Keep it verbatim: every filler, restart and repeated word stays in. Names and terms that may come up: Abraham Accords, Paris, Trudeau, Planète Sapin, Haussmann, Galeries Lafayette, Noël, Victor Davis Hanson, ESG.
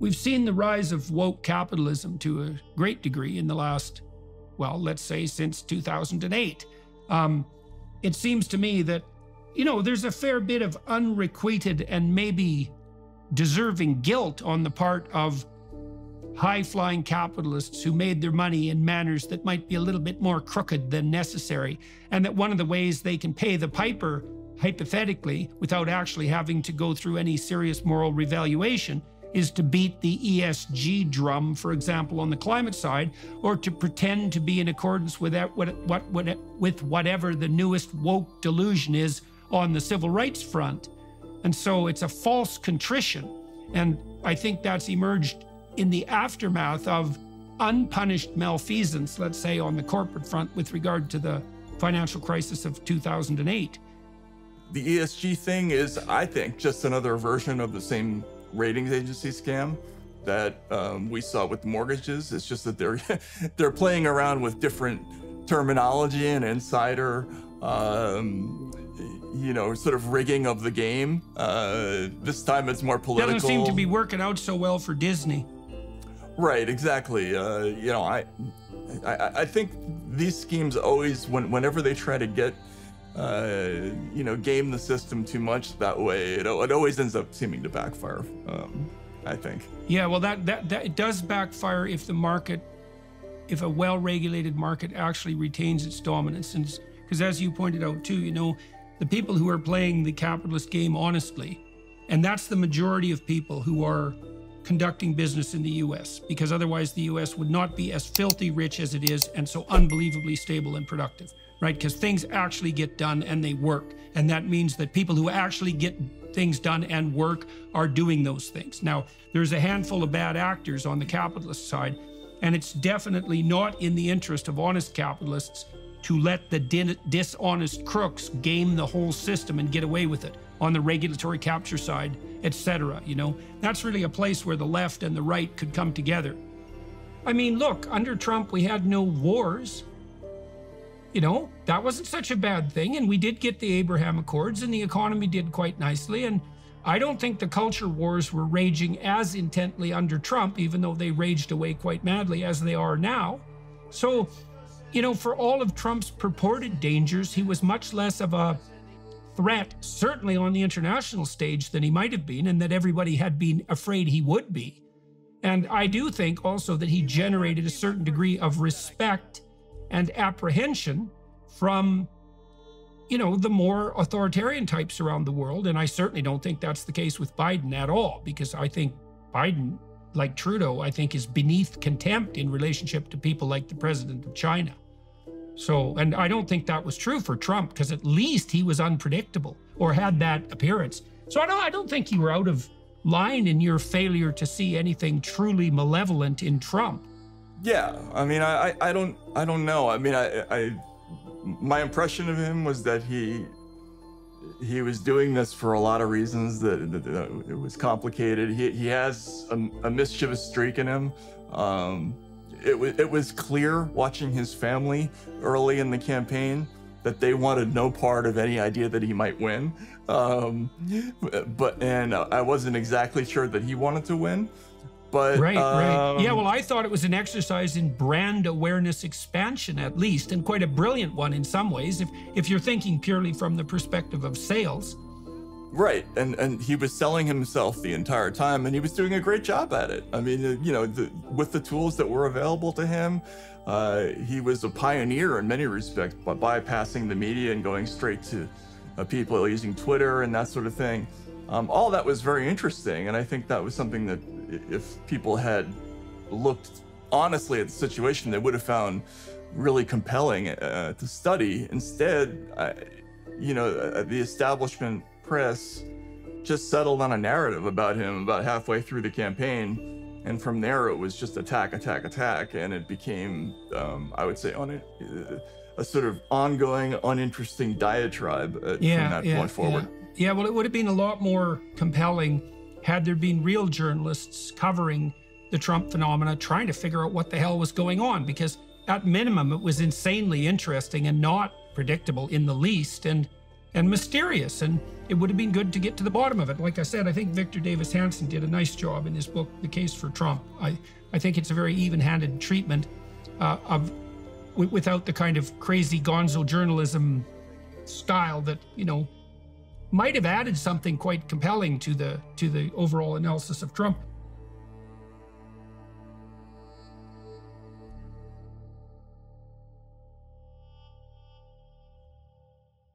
We've seen the rise of woke capitalism to a great degree in the last, well, let's say since two thousand eight. Um, it seems to me that, you know, there's a fair bit of unrequited and maybe deserving guilt on the part of high-flying capitalists who made their money in manners that might be a little bit more crooked than necessary, and that one of the ways they can pay the piper, hypothetically, without actually having to go through any serious moral revaluation, is to beat the E S G drum, for example, on the climate side, or to pretend to be in accordance with that, what, what, what, with whatever the newest woke delusion is on the civil rights front. And so it's a false contrition. And I think that's emerged in the aftermath of unpunished malfeasance, let's say, on the corporate front with regard to the financial crisis of two thousand eight. The E S G thing is, I think, just another version of the same ratings agency scam that um, we saw with mortgages. It's just that they're they're playing around with different terminology and insider, um, you know, sort of rigging of the game. Uh, this time it's more political. Doesn't seem to be working out so well for Disney. Right, exactly. Uh, you know, I, I I think these schemes always, when whenever they try to get, Uh, you know, game the system too much that way, it, it always ends up seeming to backfire, um, I think. Yeah, well, that, that, that it does backfire if the market, if a well-regulated market actually retains its dominance. And because as you pointed out too, you know, the people who are playing the capitalist game honestly, and that's the majority of people who are conducting business in the U S, because otherwise the U S would not be as filthy rich as it is and so unbelievably stable and productive. Right, because things actually get done and they work. And that means that people who actually get things done and work are doing those things. Now, there's a handful of bad actors on the capitalist side, and it's definitely not in the interest of honest capitalists to let the dishonest crooks game the whole system and get away with it on the regulatory capture side, et cetera. You know, that's really a place where the left and the right could come together. I mean, look, under Trump, we had no wars. You know, that wasn't such a bad thing, and we did get the Abraham Accords, and the economy did quite nicely, and I don't think the culture wars were raging as intently under Trump, even though they raged away quite madly, as they are now. So, you know, for all of Trump's purported dangers, he was much less of a threat, certainly on the international stage, than he might have been, and that everybody had been afraid he would be. And I do think also that he generated a certain degree of respect and apprehension from, you know, the more authoritarian types around the world. And I certainly don't think that's the case with Biden at all, because I think Biden, like Trudeau, I think is beneath contempt in relationship to people like the president of China. So, and I don't think that was true for Trump, because at least he was unpredictable or had that appearance. So I don't, I don't think you were out of line in your failure to see anything truly malevolent in Trump. Yeah, I mean, I, I don't, I don't know. I mean, I, I, my impression of him was that he, he was doing this for a lot of reasons. That, that, that it was complicated. He, he has a, a mischievous streak in him. Um, it was, it was clear watching his family early in the campaign that they wanted no part of any idea that he might win. Um, but and I wasn't exactly sure that he wanted to win. But, right, um, right. Yeah, well, I thought it was an exercise in brand awareness expansion, at least, and quite a brilliant one in some ways, if if you're thinking purely from the perspective of sales. Right, and, and he was selling himself the entire time, and he was doing a great job at it. I mean, you know, the, with the tools that were available to him, uh, he was a pioneer in many respects by bypassing the media and going straight to uh, people using Twitter and that sort of thing. Um, all that was very interesting, and I think that was something that if people had looked honestly at the situation, they would have found really compelling uh, to study. Instead, I, you know, uh, the establishment press just settled on a narrative about him about halfway through the campaign, and from there it was just attack, attack, attack, and it became, um, I would say, on it, uh, a sort of ongoing, uninteresting diatribe uh, yeah, from that yeah, point forward. Yeah. yeah, well, it would have been a lot more compelling had there been real journalists covering the Trump phenomena, trying to figure out what the hell was going on, because at minimum, it was insanely interesting and not predictable in the least. And and mysterious, and it would have been good to get to the bottom of it. Like I said, I think Victor Davis Hanson did a nice job in his book, The Case for Trump. I, I think it's a very even-handed treatment uh, of, w without the kind of crazy gonzo journalism style that, you know, might have added something quite compelling to the, to the overall analysis of Trump.